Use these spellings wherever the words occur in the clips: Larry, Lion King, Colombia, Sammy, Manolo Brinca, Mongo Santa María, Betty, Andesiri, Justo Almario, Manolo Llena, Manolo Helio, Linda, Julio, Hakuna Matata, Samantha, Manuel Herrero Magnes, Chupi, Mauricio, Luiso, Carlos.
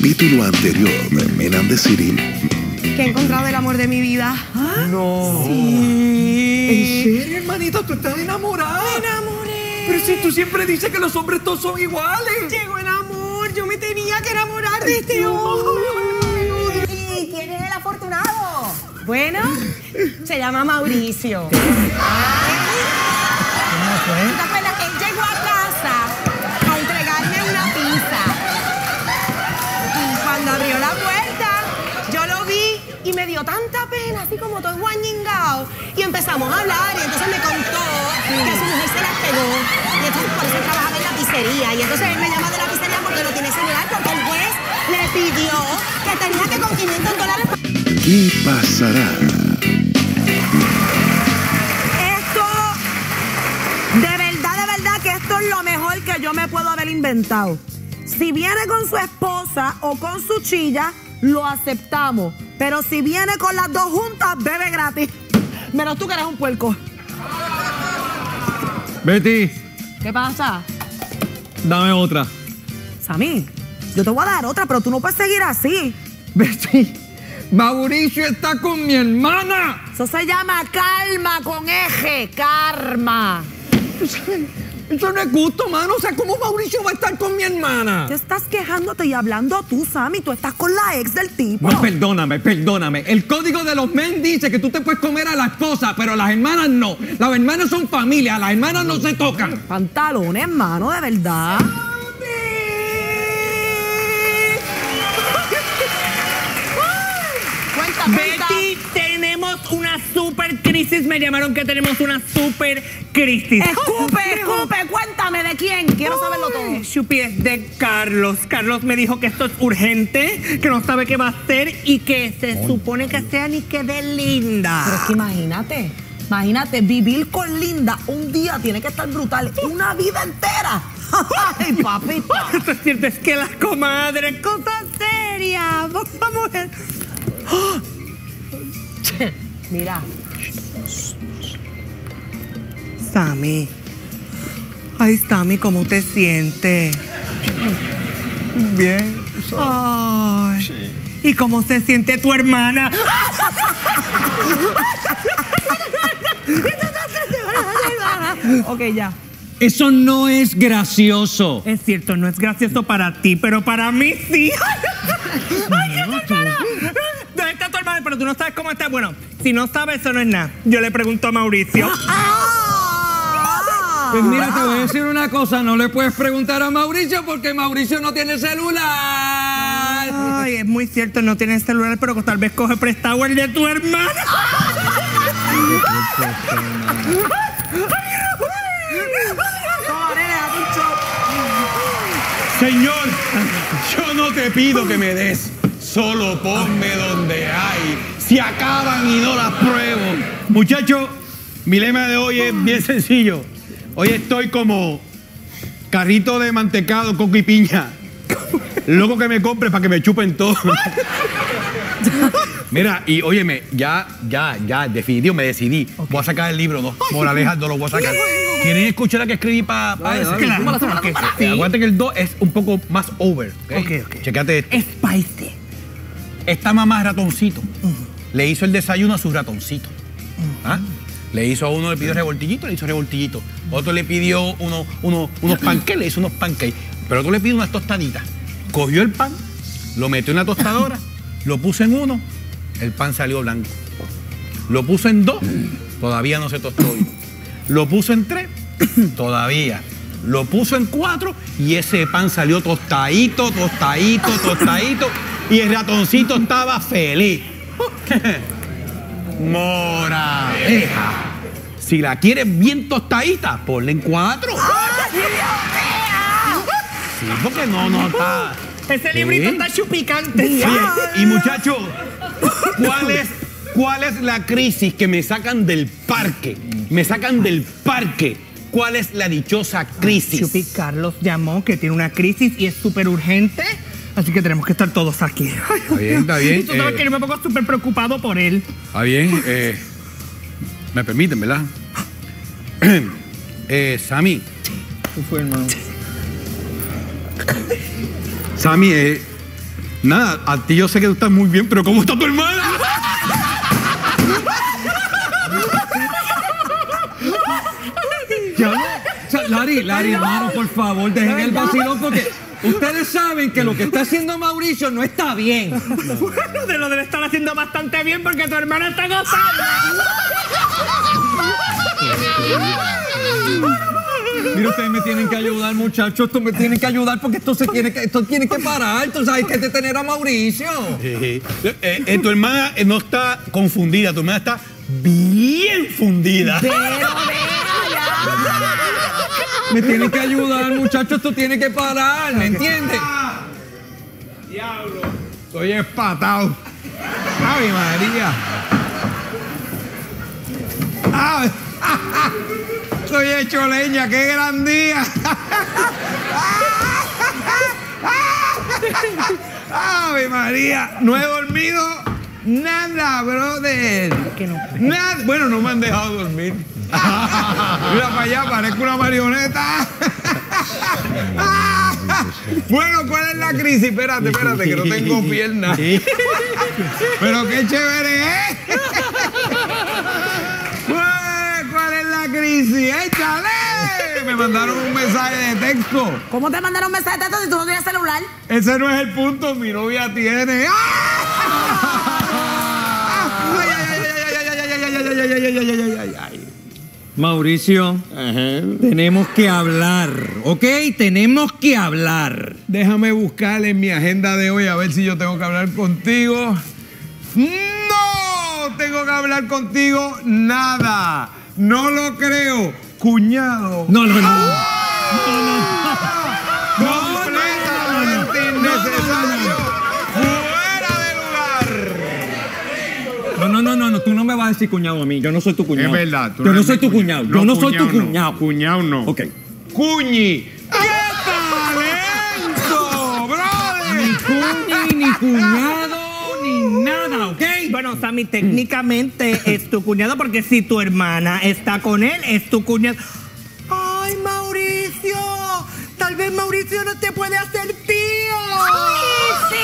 capítulo anterior en Andesiri. Que he encontrado el amor de mi vida. ¿Ah? No. Sí. ¿En serio, hermanita? ¿Tú estás enamorada? Me enamoré. Pero si tú siempre dices que los hombres todos son iguales. Llegó el amor. Yo me tenía que enamorar de este hombre. ¿Y quién es el afortunado? Bueno, se llama Mauricio. ¿Qué? Y me dio tanta pena, así como todo guañingao. Y empezamos a hablar, y entonces me contó que su mujer se la pegó. Y entonces por eso trabajaba en la pizzería. Y entonces él me llama de la pizzería porque no tiene celular, porque el juez le pidió que tenía que con $500... ¿Qué pasará? Esto, de verdad que esto es lo mejor que yo me puedo haber inventado. Si viene con su esposa o con su chilla, lo aceptamos. Pero si viene con las dos juntas, bebe gratis. Menos tú, que eres un puerco. Betty. ¿Qué pasa? Dame otra. Sammy, yo te voy a dar otra, pero tú no puedes seguir así. Betty, Mauricio está con mi hermana. Eso se llama calma con eje, karma. Eso no es justo, mano. O sea, ¿cómo Mauricio va a estar con mi hermana? Te estás quejándote y hablando tú, Sammy. Tú estás con la ex del tipo. No, perdóname. El código de los men dice que tú te puedes comer a las cosas, pero a las hermanas no. Las hermanas son familia, las hermanas no se tocan. Pantalones, mano, de verdad. Cuéntame. Betty, tenemos una super crisis. Me llamaron que tenemos una super crisis. Escupe, cuéntame de quién. Quiero saberlo todo. Chupi, es de Carlos. Carlos me dijo que esto es urgente, que no sabe qué va a hacer y que se supone que sea ni que de Linda. Pero es que imagínate, vivir con Linda un día tiene que estar brutal. Una vida entera. Ay, papito. Esto es cierto, es que las comadres, cosas serias. Vamos a... Mira, Sammy. Ay, Sammy, ¿cómo te sientes? Bien. Ay, sí. ¿Y cómo se siente tu hermana? Ok, ya. Eso no es gracioso. Es cierto, no es gracioso para ti, pero para mí sí. Ay, qué hermana. ¿Dónde está tu hermana? Pero tú no sabes cómo está. Bueno, si no sabes, eso no es nada. Yo le pregunto a Mauricio. Pues mira, te voy a decir una cosa. No le puedes preguntar a Mauricio porque Mauricio no tiene celular. Ay, es muy cierto, no tiene celular, pero tal vez coge prestado el de tu hermana. Señor, yo no te pido que me des. Solo ponme donde hay. Si acaban y no las pruebo. Muchachos, mi lema de hoy es bien sencillo. Hoy estoy como carrito de mantecado, coco y piña. Loco que me compre para que me chupen todo. Mira, y óyeme, ya, definitivo, me decidí. Okay. Voy a sacar el libro, ¿no? Moralejas no lo voy a sacar. ¿Quieren escuchar la que escribí para eso? Claro, sí. Acuérdate que el 2 es un poco más over. Ok. Checate esto. Spicy. Esta mamá es ratoncito. Le hizo el desayuno a sus ratoncitos. ¿Ah? Le hizo a uno, le pidió revoltillito, le hizo revoltillito. Otro le pidió unos pancakes, le hizo unos pancakes. Pero otro le pidió unas tostaditas. Cogió el pan, lo metió en la tostadora, lo puso en uno, el pan salió blanco. Lo puso en 2, todavía no se tostó. Lo puso en 3, todavía. Lo puso en 4 y ese pan salió tostadito. Y el ratoncito estaba feliz. Moraleja. Si la quieres bien tostadita, ponle en 4. Sí, porque no está. Ese librito está chupicante. Sí, y muchachos, ¿cuál es la crisis que me sacan del parque? ¿Cuál es la dichosa crisis? Chupi, Carlos llamó que tiene una crisis y es súper urgente. Así que tenemos que estar todos aquí. Ay, está bien. Tú sabes que yo me pongo súper preocupado por él. Está bien. Me permiten, ¿verdad? Sammy. ¿Qué fue, hermano? Sammy, Nada, a ti yo sé que tú estás muy bien, pero ¿cómo está tu hermana? Larry, hermano, por favor, dejen el vacilón porque ustedes saben que lo que está haciendo Mauricio no está bien. Bueno, de lo debe estar haciendo bastante bien porque tu hermana está gozando. Mira, ustedes me tienen que ayudar, muchachos. Esto me tienen que ayudar porque esto tiene que parar. Entonces hay que detener a Mauricio. Tu hermana no está confundida, tu hermana está bien fundida. Me tienen que ayudar, muchachos, esto tiene que parar, ¿me entiendes? ¡Ah! ¡Diablo! Estoy espatado. ¡Ave María! ¡Ah! Estoy hecho leña, qué gran día. ¡Ave María! No he dormido nada, brother. Nada. Bueno, no me han dejado dormir. Mira para allá, parezco una marioneta. Bueno, ¿cuál es la crisis? Espérate, que no tengo piernas. Pero qué chévere, ¿eh? ¿Cuál es la crisis? ¡Échale! Me mandaron un mensaje de texto. ¿Cómo te mandaron un mensaje de texto si tú no tienes celular? Ese no es el punto, mi novia tiene. Mauricio, tenemos que hablar, ¿ok? Tenemos que hablar. Déjame buscar en mi agenda de hoy a ver si yo tengo que hablar contigo. ¡No! Tengo que hablar contigo nada. No lo creo, cuñado. No. Completamente innecesario. No, tú no me vas a decir cuñado a mí. Yo no soy tu cuñado. Es verdad. Yo no soy tu cuñado. Yo no soy tu cuñado. Cuñado no. Ok. ¡Cuñi! ¡Qué talento, brother! Ni cuñi, ni cuñado, ni nada, ¿ok? Bueno, Sammy, técnicamente es tu cuñado porque si tu hermana está con él, es tu cuñado. ¡Ay, Mauricio! Tal vez Mauricio no te puede hacer tío.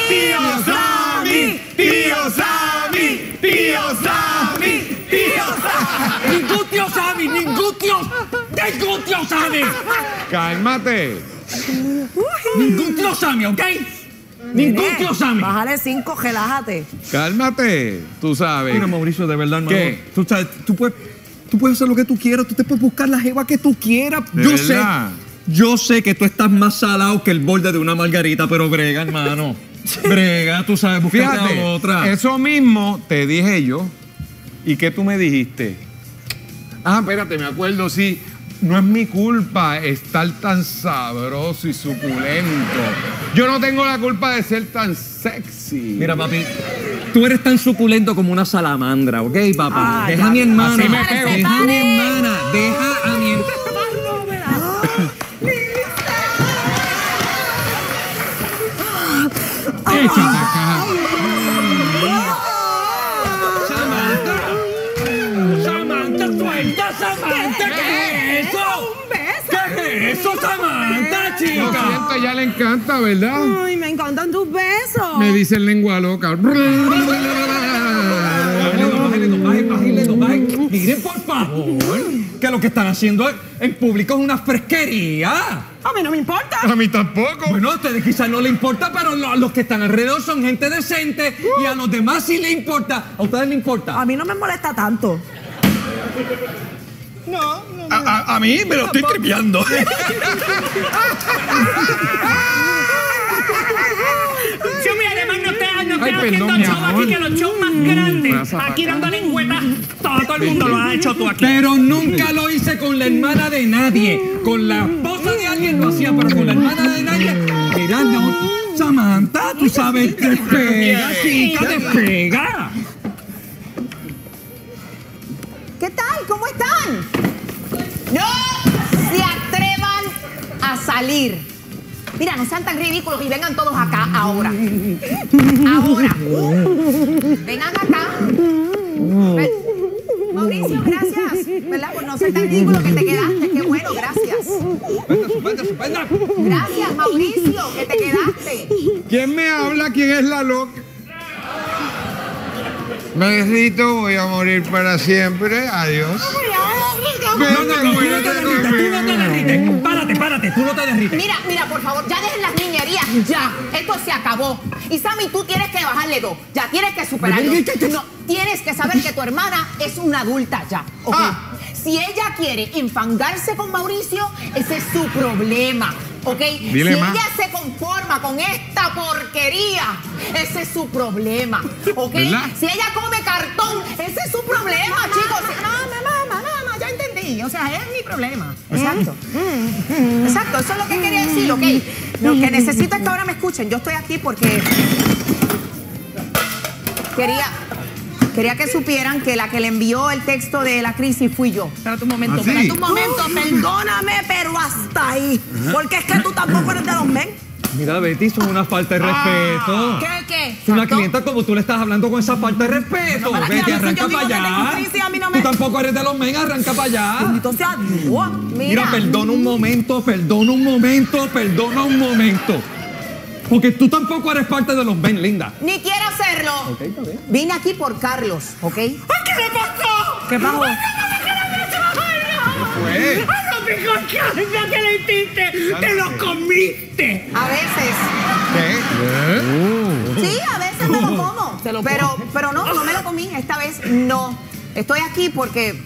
¡Tío Sammy! ¡Tío Sammy! ¡Tío Sammy! ¡Tío Sammy! ¡Ningún tío Sammy! ¡Ningún tío! ¡Ningún tío Sammy! ¡Cálmate! ¡Ningún tío Sammy, ¿ok? ¡Ningún tío Sammy! Bájale 5, relájate. ¡Cálmate! Tú sabes. Mira, Mauricio, de verdad, hermano. ¿Qué? Tú sabes, tú puedes hacer lo que tú quieras. Tú te puedes buscar la jeva que tú quieras. Yo sé que tú estás más salado que el borde de una margarita, pero brega, hermano. Brega, tú sabes, buscarte a otra. Eso mismo te dije yo. ¿Y qué tú me dijiste? Ah, espérate, me acuerdo, sí. No es mi culpa estar tan sabroso y suculento. Yo no tengo la culpa de ser tan sexy. Mira, papi, tú eres tan suculento como una salamandra, ¿ok, papá? Ay, deja a mi hermana. Así me pego. Deja a mi hermana. Deja a mi hermana. ¡Échate acá! ¡Samantha! ¡Samantha, suelta! ¡Samantha! ¿Qué es eso? ¡Un beso! ¿Qué es eso, Samantha, chica? Lo siento, ya le encanta, ¿verdad? ¡Ay, me encantan tus besos! Me dice lengua loca. ¡Bájenle! ¡Miren, por favor! Que lo que están haciendo en público es una fresquería. A mí no me importa. A mí tampoco. Bueno, a ustedes quizás no les importa, pero a los que están alrededor son gente decente y a los demás sí les importa. ¿A ustedes les importa? A mí no me molesta tanto. No. A mí me lo estoy cripeando. Yo me además no estoy haciendo show aquí, que los shows más grandes, aquí dando lengüetas, todo el mundo lo ha hecho tú aquí. Pero nunca lo hice con la hermana de nadie. Con la esposa de alguien lo hacía, pero con la hermana de nadie. Mira, no, Samantha, tú sabes, despega, chica, despega. ¿Qué tal? ¿Cómo están? ¡No se atrevan a salir! Mira, no sean tan ridículos y vengan todos acá ahora. Ahora. Vengan acá. Mauricio, gracias. ¿Verdad? Por no ser tan ridículo que te quedaste. Qué bueno, gracias. Suspenda. Gracias, Mauricio, que te quedaste. ¿Quién me habla? quién es la loca. Necesito, voy a morir para siempre. Adiós. No, Rita, tú no te derrites. Párate, tú no te derrites. Mira, por favor, ya dejen las niñerías, ya. Esto se acabó. Y Sammy, tú tienes que bajarle dos. Ya tienes que superarlo. No, tienes que saber que tu hermana es una adulta ya. ¿Okay? Ah. Si ella quiere enfangarse con Mauricio, ese es su problema. ¿Ok? Dile, si ella se conforma con esta porquería, ese es su problema. ¿Ok? ¿Verdad? Si ella come cartón, ese es su problema, chicos. Mamá, ya entendí. O sea, es mi problema. Exacto. Exacto, eso es lo que quería decir, ¿ok? Lo que necesito es que ahora me escuchen. Yo estoy aquí porque quería que supieran que la que le envió el texto de la crisis fui yo. Espérate un momento, perdóname, pero hasta ahí. Porque es que tú tampoco eres de los men. Mira, Betty, eso es una falta de respeto. ¿Qué? Una clienta como tú le estás hablando con esa falta de respeto. Bueno, Betty, arranca para allá. Tú tampoco eres de los men, arranca para allá. Entonces, adiós. Mira, perdona un momento. Porque tú tampoco eres parte de los Ben, Linda. Ni quiero hacerlo. Okay, okay. Vine aquí por Carlos, ¿ok? ¡Ay, qué me pasó! ¿Qué pasó? ¡Ay, ¿qué fue? ¿Qué le hiciste? ¡Te lo comiste! A veces. ¿Qué? Sí, a veces me lo como. Pero no me lo comí. Esta vez no. Estoy aquí porque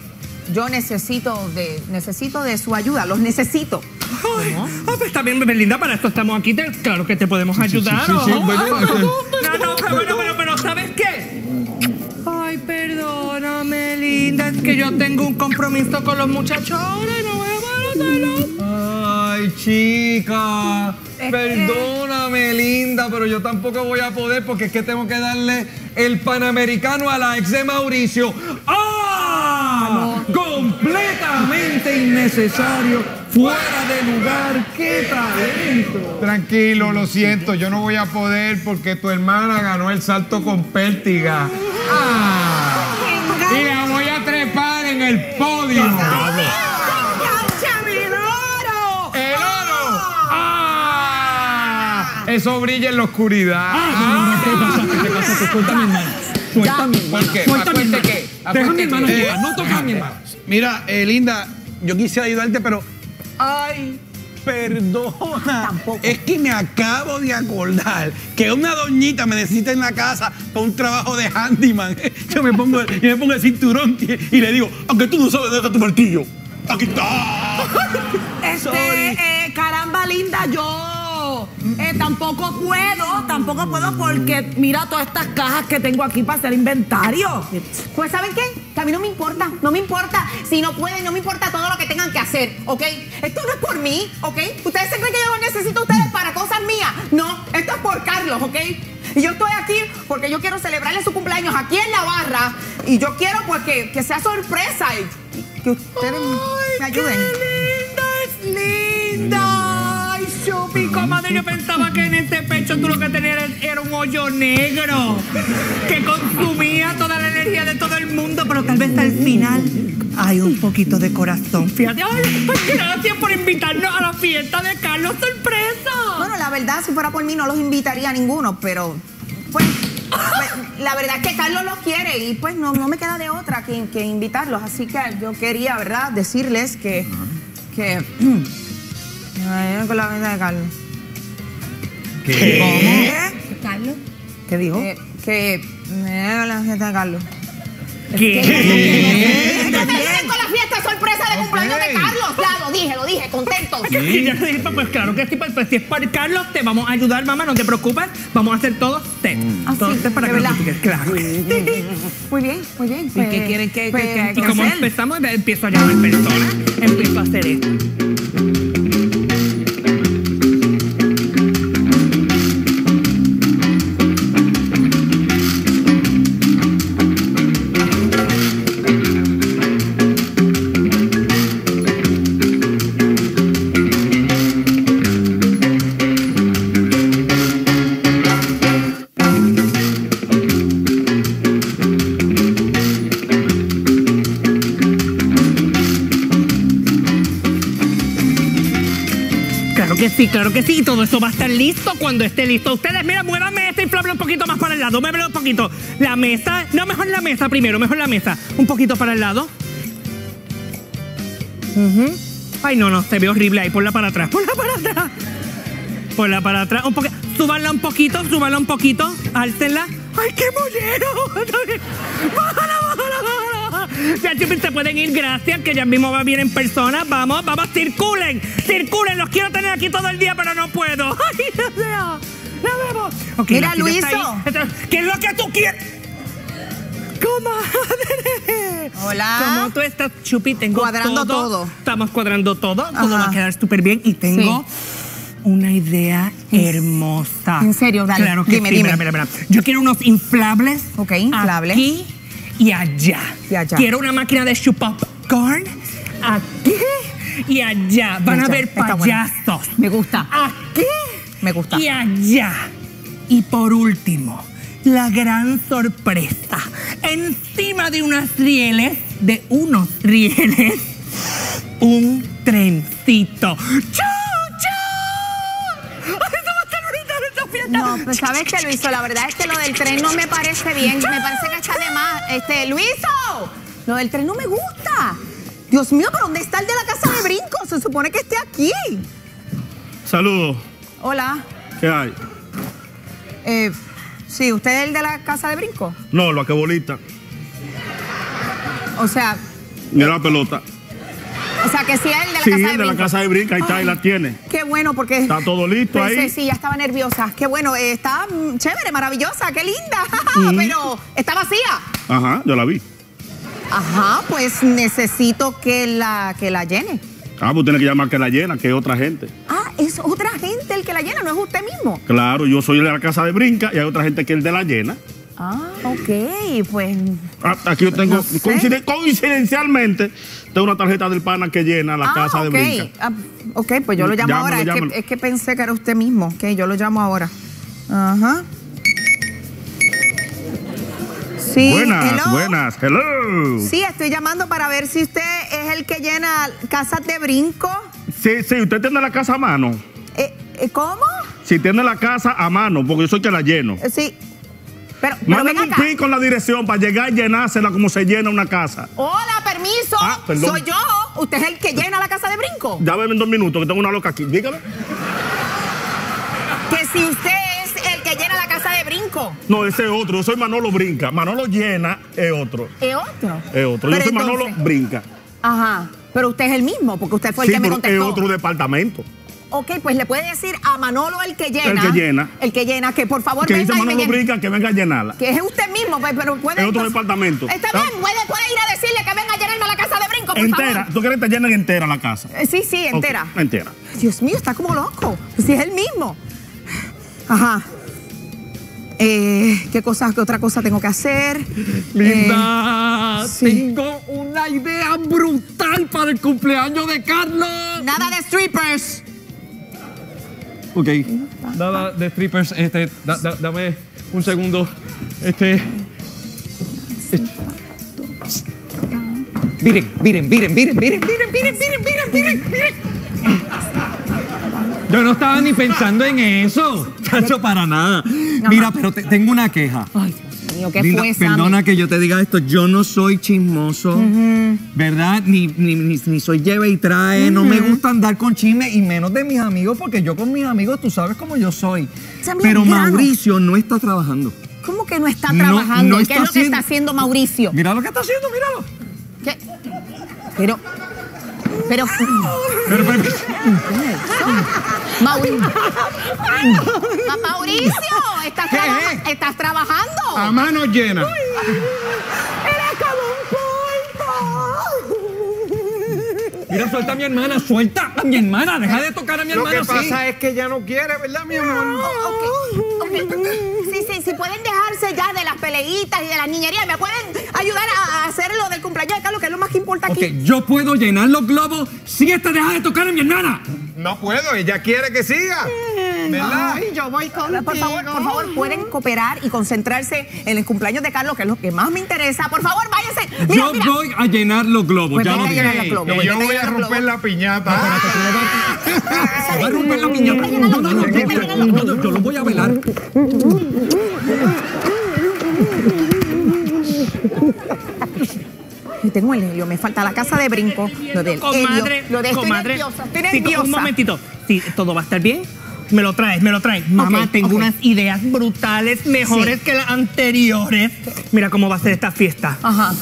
yo necesito de su ayuda. Los necesito. Pues también, Linda, para esto estamos aquí. Claro que te podemos ayudar. Pero ¿sabes qué? Ay, perdóname, Linda, es que yo tengo un compromiso con los muchachones. No voy a Ay, chica, perdóname, Linda, pero yo tampoco voy a poder porque es que tengo que darle el Panamericano a la ex de Mauricio. Completamente innecesario, fuera de lugar, qué talento. Tranquilo, lo siento, yo no voy a poder porque tu hermana ganó el salto con pértiga. Y la voy a trepar en el podio. ¡Enganchame el oro! ¡El oro! Eso brilla en la oscuridad. ¿Qué pasa? Cuéntame, hermano. Deja a mi hermano llegar, no toca a mi hermano. Mira, Linda, yo quisiera ayudarte, pero... ¡Ay, perdona! Tampoco. Es que me acabo de acordar que una doñita me necesita en la casa para un trabajo de handyman. Yo me pongo el cinturón y le digo, aunque tú no sabes, deja tu martillo. ¡Aquí está! Caramba, Linda, yo... tampoco puedo porque mira todas estas cajas que tengo aquí para hacer inventario. Pues ¿saben qué? Que a mí no me importa si no pueden, no me importa todo lo que tengan que hacer, ¿ok? Esto no es por mí, ¿ok? Ustedes se creen que yo los necesito a ustedes para cosas mías. No, esto es por Carlos, ¿ok? Y yo estoy aquí porque yo quiero celebrarle su cumpleaños aquí en la barra y yo quiero pues que sea sorpresa y que ustedes me ayuden. ¡Qué linda es Linda! Chupi, comadre, yo pensaba que en este pecho tú lo que tenías era un hoyo negro que consumía toda la energía de todo el mundo, pero tal vez al final hay un poquito de corazón. Fíjate, ay, pues gracias por invitarnos a la fiesta de Carlos sorpresa. Bueno, la verdad, si fuera por mí no los invitaría a ninguno, pero pues la verdad es que Carlos los quiere y pues no me queda de otra que invitarlos, así que yo quería, ¿verdad?, decirles que con la venda de Carlos. ¿Qué? ¿Carlos? ¿Qué dijo? Que me da con la fiesta de Carlos. ¿Qué? ¡No me vienen con la fiesta sorpresa de cumpleaños de Carlos! Claro, lo dije, contento. Pues claro que sí, pues si es para Carlos, te vamos a ayudar, mamá, no te preocupes, vamos a hacer todo set. Entonces, para que lo piques, claro. Muy bien. ¿Y qué quieren que hacer? Y como empezamos, empiezo a llamar personas, empiezo a hacer esto. Claro que sí, y todo eso va a estar listo cuando esté listo. Ustedes, mira, muévanme este. mesa, inflable un poquito más para el lado. Muévelo un poquito. La mesa. No, mejor la mesa primero, mejor la mesa. Un poquito para el lado. Ay, no, no, se ve horrible ahí. Ponla para atrás, ponla para atrás. Ponla para atrás. Súbanla un poquito, súbanla un poquito. Álcenla. ¡Ay, qué mollero! ¡Bájala, bájala, bájala! Ya, Chupi, se pueden ir, gracias, que ya mismo va bien en persona. Vamos, vamos, circulen. Circulen, los quiero tener aquí todo el día, pero no puedo. ¡Ay, no sea! ¡La vemos! Okay, mira, Luiso. ¿Qué es lo que tú quieres? ¡Comadre! Hola. ¿Cómo tú estás, Chupi? Tengo cuadrando todo. Estamos cuadrando todo. Ajá. Todo va a quedar súper bien y tengo... Sí. Una idea hermosa. ¿En serio? Dale. Claro que dime, sí. Dime. Mira, mira, mira. Yo quiero unos inflables. Ok, inflables. Aquí y allá. Y allá. Quiero una máquina de popcorn. Aquí y allá. Van allá. A ver payasos. Bueno. Me gusta. Aquí. Me gusta. Y allá. Y por último, la gran sorpresa. Encima de unas rieles, de unos rieles, un trencito. No, pues sabes que Luiso, la verdad es que lo del tren no me parece bien. Me parece que está de más. Luiso, lo del tren no me gusta. Dios mío, ¿pero dónde está el de la casa de brincos? Se supone que esté aquí. Saludos. Hola. ¿Qué hay? Sí, ¿usted es el de la casa de brincos? No, la que bolita. O sea... Mira la pelota. O sea, que sí es el de la casa de brincos. Sí, el de la casa de brincos, ahí está, ahí la tiene. Qué bueno, porque... Está todo listo. Pensé, ahí. Sí, ya estaba nerviosa. Qué bueno, está chévere, maravillosa, qué linda. Pero está vacía. Ajá, yo la vi. Ajá, pues necesito que la llene. Ah, pues tiene que llamar que la llena, que es otra gente. Ah, es otra gente el que la llena, no es usted mismo. Claro, yo soy el de la casa de brincos y hay otra gente que es el de la llena. Ah, ok, pues... Ah, aquí yo tengo, no sé. Coincidencialmente, tengo una tarjeta del pana que llena la casa de brinca. Ah, ok, pues yo lo llamo ahora. Es que pensé que era usted mismo. Ok, yo lo llamo ahora. Ajá. Sí, buenas, hello. Buenas, hello. Sí, estoy llamando para ver si usted es el que llena casas de brinco. Sí, sí, usted tiene la casa a mano. ¿Cómo? Sí, tiene la casa a mano, porque yo soy que la lleno. Sí. Pero mándame un pin con la dirección para llegar y llenársela como se llena una casa. Hola, permiso. Ah, perdón. Soy yo. ¿Usted es el que llena la casa de brinco? Ya ven 2 minutos, que tengo una loca aquí. Dígame. Que si usted es el que llena la casa de brinco. No, ese es otro. Yo soy Manolo Brinca. Manolo Llena es otro. ¿Es otro? Es otro. Pero yo soy Manolo Brinca. Ajá. Pero usted es el mismo, porque usted fue el que me contestó. Es otro departamento. Ok, pues le puede decir a Manolo el que llena. El que llena. El que llena, que por favor venga. Que dice Manolo Brinca que venga a llenarla. Que es usted mismo, pero puede... Es otro departamento. Está bien, puede ir a decirle que venga a llenarme la casa de brinco, por favor. ¿Entera? ¿Tú quieres que te llenen entera la casa? Sí, sí, entera. Okay, entera. Dios mío, está como loco. Si es el mismo. Ajá. ¿Qué otra cosa tengo que hacer? Linda, tengo una idea brutal para el cumpleaños de Carlos. Nada de strippers. Ok, nada de strippers, dame un segundo, miren. Yo no estaba ni pensando en eso, chacho, para nada. Mira, pero tengo una queja. Ay, Dios mío, ¿qué fue, Sammy? Perdona que yo te diga esto, yo no soy chismoso, ¿verdad? Ni soy lleve y trae, no me gusta andar con chisme, y menos de mis amigos, porque yo con mis amigos, tú sabes cómo yo soy. Pero Mauricio no está trabajando. ¿Cómo que no está trabajando? No, ¿Qué es lo que está haciendo Mauricio? Mira lo que está haciendo, míralo. ¿Qué? Pero Mauricio. Mauricio, ¿estás trabajando? A mano llena. ¡Eres como un pulpo! Mira, suelta a mi hermana, suelta a mi hermana. Deja de tocar a mi hermana. Lo que pasa es que ya no quiere, ¿verdad, mi amor? Okay. Sí, pueden dejarse ya de las peleitas y de las niñerías. ¿Me pueden ayudar a hacer lo del cumpleaños de Carlos, que es lo más que importa aquí? Ok, yo puedo llenar los globos si esta deja de tocar a mi hermana. No puedo, ella quiere que siga. ¿Verdad? Ay, yo voy contigo. Por favor, pueden cooperar y concentrarse en el cumpleaños de Carlos, que es lo que más me interesa. Por favor, váyanse. Mira, yo voy a llenar los globos. Ya lo dije. Yo voy a romper la piñata. Voy a romper la piñata. No, yo lo voy a velar. Y tengo el Helio, me falta la casa de brinco. Lo del Helio, lo de estoy nerviosa, estoy nerviosa. Un momentito, si todo va a estar bien, me lo traes, me lo traes. Mamá, tengo unas ideas brutales, mejores que las anteriores. Mira cómo va a ser esta fiesta. Ajá.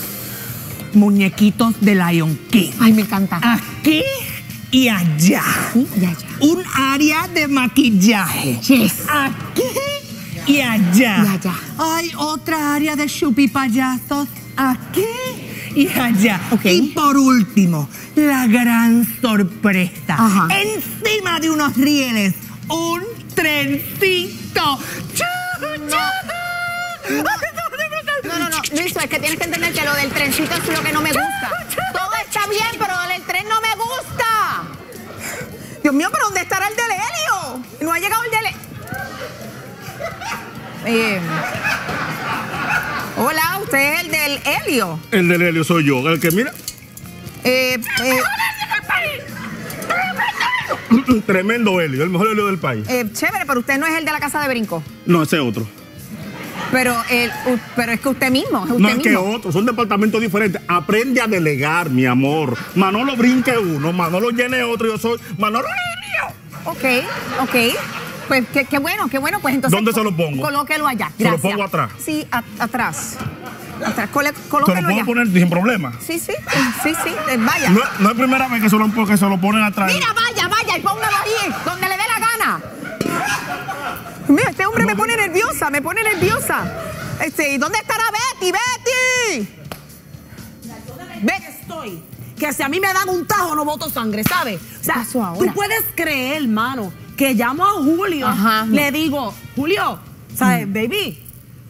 Muñequitos de Lion King. Ay, me encanta. Aquí y allá. Aquí y allá. Un área de maquillaje. Yes. Aquí y allá. Y allá. Hay otra área de chupi payasos. Aquí y allá. Okay. Y por último, la gran sorpresa. Ajá. Encima de unos rieles, un trencito. No, Luiso, es que tienes que entender que lo del trencito es lo que no me gusta. Todo está bien, pero lo del tren no me gusta. Dios mío, pero ¿dónde estará el del Helio? No ha llegado el del Helio. Hola, ¿usted es el del Helio? El del Helio soy yo, el que mira. Tremendo Helio, el mejor Helio del país. Chévere, pero usted no es el de la casa de brinco. No, ese es otro. Pero es que usted mismo. Es usted no, es mismo. Que otro, son departamentos diferentes. Aprende a delegar, mi amor. Manolo Brinca es uno, Manolo Llena es otro, yo soy Manolo Helio. Ok. Pues qué bueno, pues entonces... ¿Dónde se lo pongo? Colóquelo allá, gracias. ¿Se lo pongo atrás? Sí, atrás. Colóquelo allá. ¿Se lo puedo poner sin problema? Sí, vaya. No es primera vez que se lo ponen atrás. Mira, vaya, y póngalo ahí, donde le dé la gana. Mira, este hombre me pone nerviosa. ¿Dónde estará Betty? ¿Ves que estoy? Que si a mí me dan un tajo, no boto sangre, ¿sabes? O sea, tú puedes creer, hermano, que llamo a Julio, le digo, Julio, ¿sabes, baby?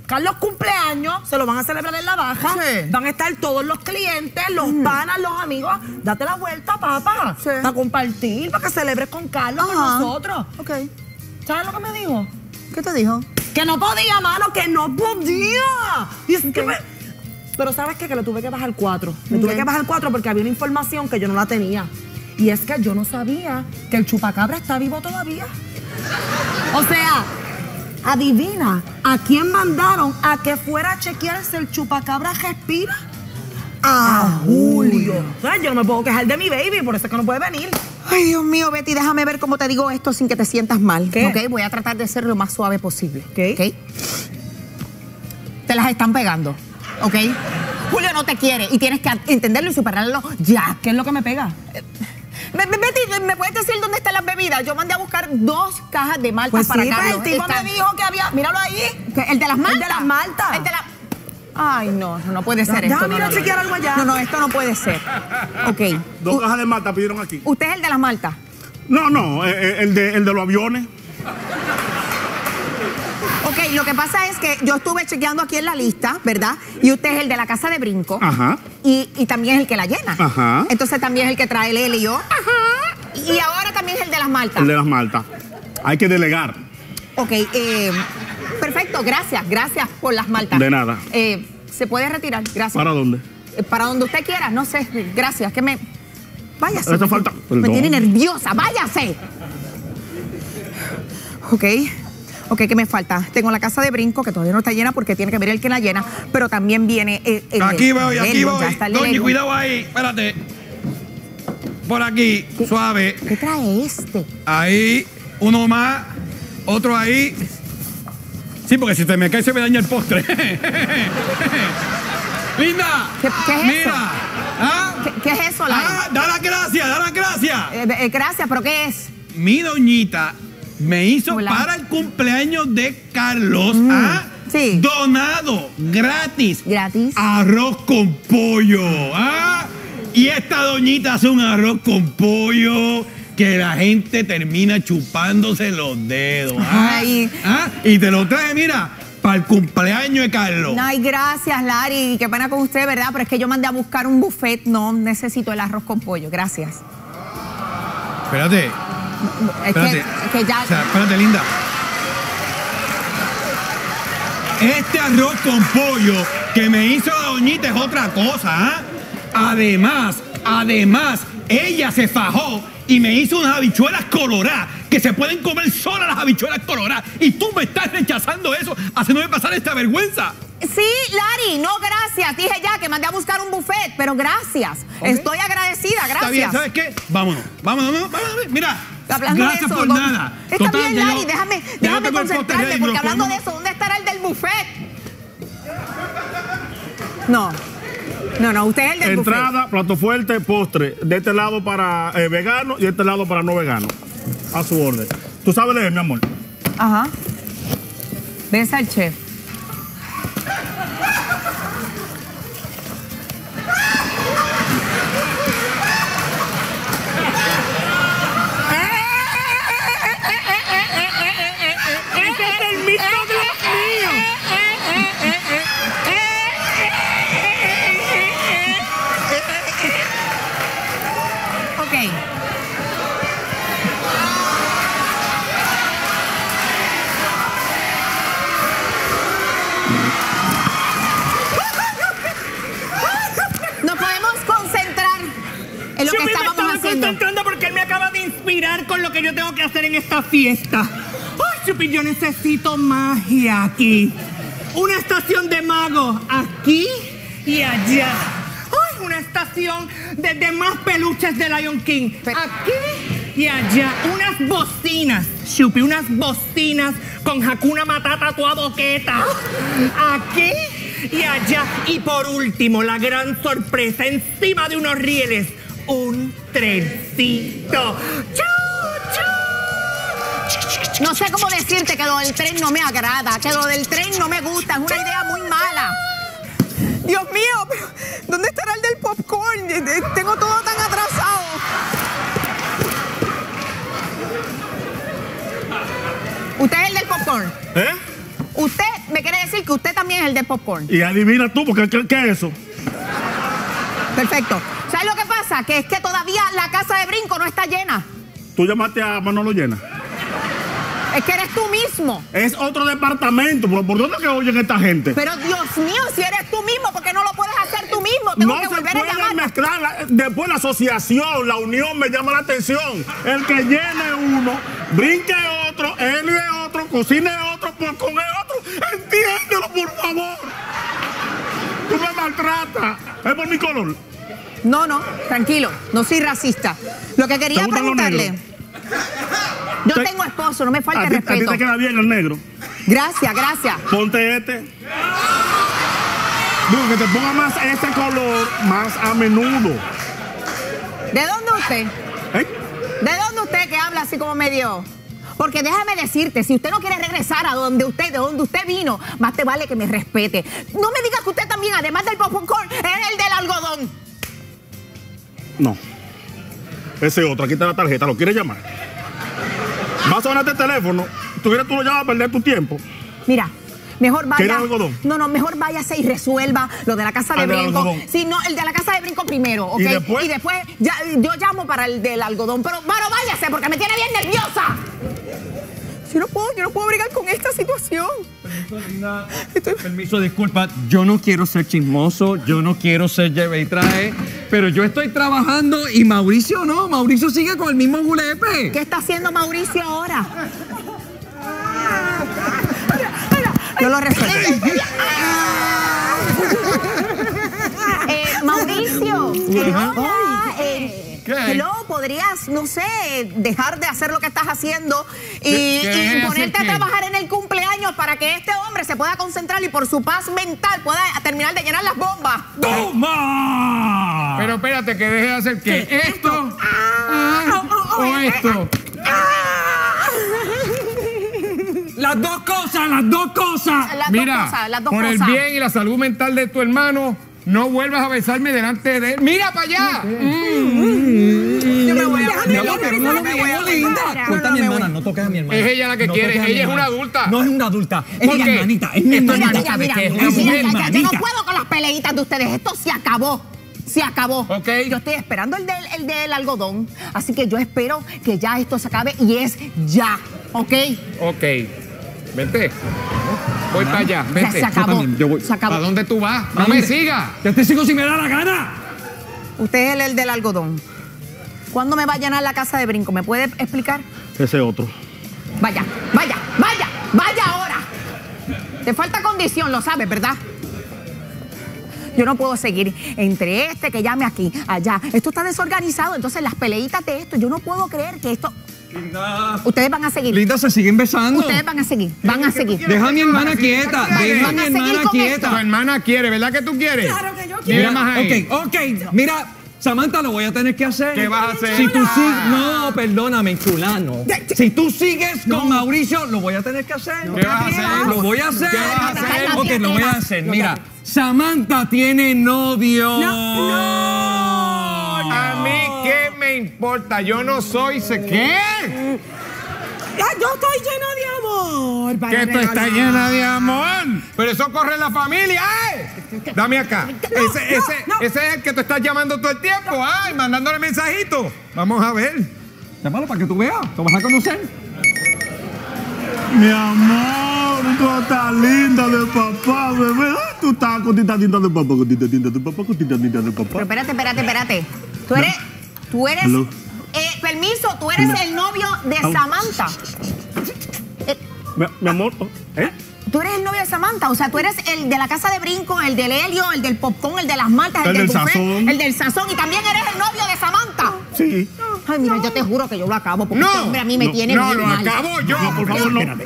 Carlos cumpleaños, se lo van a celebrar en la baja, van a estar todos los clientes, los panas, los amigos, date la vuelta, papá, para compartir, para que celebres con Carlos, con nosotros. Okay. ¿Sabes lo que me dijo? ¿Qué te dijo? Que no podía, mano, que no podía. Y es que pero ¿sabes qué? Que lo tuve que bajar 4. Me tuve que bajar 4 porque había una información que yo no la tenía. Y es que yo no sabía que el chupacabra está vivo todavía. O sea, adivina, ¿a quién mandaron a que fuera a chequear si el chupacabra respira? A Julio. O sea, yo no me puedo quejar de mi baby, por eso es que no puede venir. Ay, Dios mío, Betty, déjame ver cómo te digo esto sin que te sientas mal. ¿Qué? ¿Okay? Voy a tratar de ser lo más suave posible. ¿Qué? ¿Okay? Te las están pegando, ¿ok? Julio no te quiere y tienes que entenderlo y superarlo ya. ¿Qué es lo que me pega? Betty, ¿me puedes decir dónde están las bebidas? Yo mandé a buscar 2 cajas de maltas para Carlos. El tipo me dijo que había... Míralo ahí. ¿El de las maltas? Ay, no puede ser esto. Ya, mira, chequear algo allá. No, esto no puede ser. Ok. 2 cajas de maltas pidieron aquí. ¿Usted es el de las maltas? No, el de los aviones. Ok, lo que pasa es que yo estuve chequeando aquí en la lista, ¿verdad? Y usted es el de la casa de brinco. Ajá. Y también es el que la llena. Ajá. Entonces también es el que trae el Helio. Ajá. Y ahora también es el de las maltas. El de las maltas. Hay que delegar. Ok, perfecto, gracias por las maltas. De nada. ¿Se puede retirar? Gracias. ¿Para dónde? Para donde usted quiera, no sé. Gracias, que me... Váyase. Eso falta. Me tiene nerviosa, váyase. Ok. Ok, ¿qué me falta? Tengo la casa de brinco, que todavía no está llena porque tiene que venir el que la llena, pero también viene el aquí voy. Doña, cuidado ahí, espérate. Por aquí, suave. ¿Qué trae este? Ahí, uno más, otro ahí. Sí, porque si te me cae se me daña el postre. Linda, ¿Qué es mira. Eso? ¿Ah? ¿Qué es eso, Larry? Da las gracias. Gracias, ¿pero qué es? Mi doñita... Me hizo para el cumpleaños de Carlos donado gratis arroz con pollo. Y esta doñita hace un arroz con pollo que la gente termina chupándose los dedos. Y te lo trae, mira, para el cumpleaños de Carlos. Ay, gracias, Larry. Qué pena con usted, ¿verdad? Pero es que yo mandé a buscar un buffet. No necesito el arroz con pollo. Gracias. Espérate. Espérate. Que ya... O sea, espérate, Linda. Este arroz con pollo que me hizo la doñita es otra cosa, ¿eh? Además, ella se fajó y me hizo unas habichuelas coloradas, que se pueden comer solas las habichuelas coloradas. Y tú me estás rechazando eso, haciéndome pasar esta vergüenza. Sí, Larry, no, gracias. Dije ya que mandé a buscar un buffet, pero gracias. Okay. Estoy agradecida, gracias. Está bien, ¿sabes qué? Vámonos. Mira. Hablando gracias de eso, por nada. Está total, bien, Larry, déjame concentrarme, porque hablando de eso, ¿dónde estará el del buffet? No, usted es el del buffet. Entrada, plato fuerte, postre. De este lado para vegano y de este lado para no vegano. A su orden. Tú sabes leer, mi amor. Ajá. Ves al chef. Con lo que yo tengo que hacer en esta fiesta. ¡Ay, Chupi! Yo necesito magia aquí. Una estación de magos aquí y allá. ¡Ay, una estación de más peluches de Lion King! Aquí y allá. Unas bocinas, Chupi, unas bocinas con Hakuna Matata a boqueta. Aquí y allá. Y por último, la gran sorpresa, encima de unos rieles, un trencito. No sé cómo decirte que lo del tren no me agrada, que lo del tren no me gusta, es una idea muy mala. Dios mío, pero ¿dónde estará el del popcorn? Tengo todo tan atrasado. ¿Usted es el del popcorn? ¿Eh? Usted me quiere decir que usted también es el del popcorn. Y adivina tú, porque ¿qué es eso? Perfecto. ¿Sabes lo que pasa? Que es que todavía la casa de Brinco no está llena. ¿Tú llamaste a Manolo Llena? Es que eres tú mismo. Es otro departamento. ¿Por dónde que oyen esta gente? Pero Dios mío, si eres tú mismo, ¿por qué no lo puedes hacer tú mismo? Tengo que volver a llamar. No se puede mezclar. Después la asociación, la unión me llama la atención. El que llene uno, brinque otro, él es otro, cocine otro, pues con el otro. Entiéndelo, por favor. Tú me maltratas. Es por mi color. No, tranquilo. No soy racista. Lo que quería preguntarle... Yo tengo esposo, no me falta respeto. A ti te queda bien el negro. Gracias. Ponte este. Digo, que te ponga más este color más a menudo. ¿De dónde usted? ¿Eh? ¿De dónde usted que habla así como medio? Porque déjame decirte, si usted no quiere regresar a donde usted, de donde usted vino, más te vale que me respete. No me digas que usted también, además del popcorn, es el del algodón. No. Ese otro, aquí está la tarjeta, ¿lo quieres llamar? Vas a sonar este teléfono, tú lo llamas a perder tu tiempo. Mira, mejor vaya... No, mejor váyase y resuelva lo de la casa de Brinco. Sí, no, el de la casa de Brinco primero, ¿ok? Y después ya, yo llamo para el del algodón, pero váyase porque me tiene bien nerviosa. Yo no puedo brigar con esta situación. Permiso, Linda. Permiso, disculpa. Yo no quiero ser chismoso, yo no quiero ser lleve y trae, pero yo estoy trabajando y Mauricio no. Mauricio sigue con el mismo julepe. ¿Qué está haciendo Mauricio ahora? Yo lo respeto. Mauricio. ¿Qué? Luego podrías, no sé, dejar de hacer lo que estás haciendo y ponerte a trabajar en el cumpleaños para que este hombre se pueda concentrar y por su paz mental pueda terminar de llenar las bombas. ¡Toma! Pero espérate, que deje de hacer ¿qué? ¿Esto? ¿O esto? Las dos cosas. Mira, por el bien y la salud mental de tu hermano, no vuelvas a besarme delante de él. ¡Mira para allá! Yo me voy a... No, Linda, no toques a mi hermana. Es ella la que quiere, ella es una adulta. No es una adulta, es mi hermanita. Es mi hermanita. Yo no puedo con las peleitas de ustedes, esto se acabó. Se acabó. Okay. Yo estoy esperando el del algodón. Así que yo espero que ya esto se acabe y es ya. ¿Ok? Ok. Vente. Voy para allá. Vente. Ya se acabó. Yo también, yo voy. Se acabó. ¿A dónde tú vas? No me sigas. Yo te sigo si me da la gana. Usted es el del algodón. ¿Cuándo me va a llenar la casa de brinco? ¿Me puede explicar? Ese otro. Vaya, vaya, vaya, vaya ahora. Te falta condición, lo sabes, ¿verdad? Yo no puedo seguir entre este que llame aquí, allá. Esto está desorganizado, entonces las peleitas de esto, yo no puedo creer que esto... Linda. Ustedes van a seguir. Linda, se siguen besando. Ustedes van a seguir, van a seguir. Deja a mi hermana quieta, deja a mi hermana quieta. Tu hermana quiere, ¿verdad que tú quieres? Claro que yo quiero. Mira más ahí. Ok, ok, mira... Samantha, lo voy a tener que hacer. ¿Qué vas a hacer? Si tú no, perdóname, fulano. Si tú sigues con Mauricio, lo voy a tener que hacer. ¿Qué vas a hacer? Lo voy a hacer. ¿Qué vas a hacer? Ok, lo voy a hacer. Mira, Samantha tiene novio. No. A mí, ¿qué me importa? Yo no soy... ¿Qué? Yo estoy llena de amor. Para ¿qué tú estás llena de amor? Pero eso corre en la familia. ¡Ay! Dame acá. No, ese es el que te estás llamando todo el tiempo. No. ¡Ay! Mandándole mensajitos. Vamos a ver. Llámalo para que tú veas. Te vas a conocer. Mi amor, tú estás linda de papá, bebé. Tú estás con tinta de papá. Pero espérate. Tú eres... Hello. Permiso, tú eres el novio de Samantha. Mi amor, ¿eh? Tú eres el novio de Samantha, o sea, tú eres el de la casa de brinco, el del helio, el del popcorn, el de las maltas, el del buffet, sazón. El del sazón, y también eres el novio de Samantha. Sí. Ay, mira, yo te juro que yo lo acabo, porque este hombre a mí me tiene bien mal. No, lo acabo yo. No, por favor, no. Salte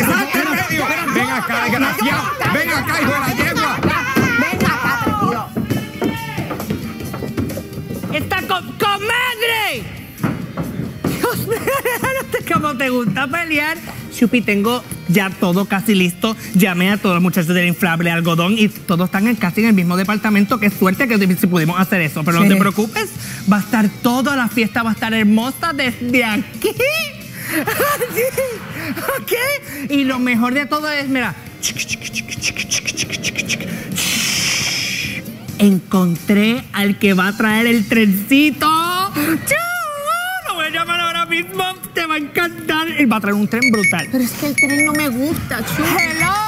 en medio. Ven acá, desgraciado. Ven acá, hijo de la yegua. Ven acá, tranquilo. ¡Está comadre! Como te gusta pelear, Chupi, tengo ya todo casi listo. Llamé a todos los muchachos del inflable algodón y todos están casi en el mismo departamento. Qué suerte que si pudimos hacer eso. Pero no te preocupes, va a estar toda la fiesta, va a estar hermosa desde aquí. ¿Ok? Y lo mejor de todo es, mira, encontré al que va a traer el trencito. Te va a encantar. Él va a traer un tren brutal. Pero es que el tren no me gusta, Chupi. Hello.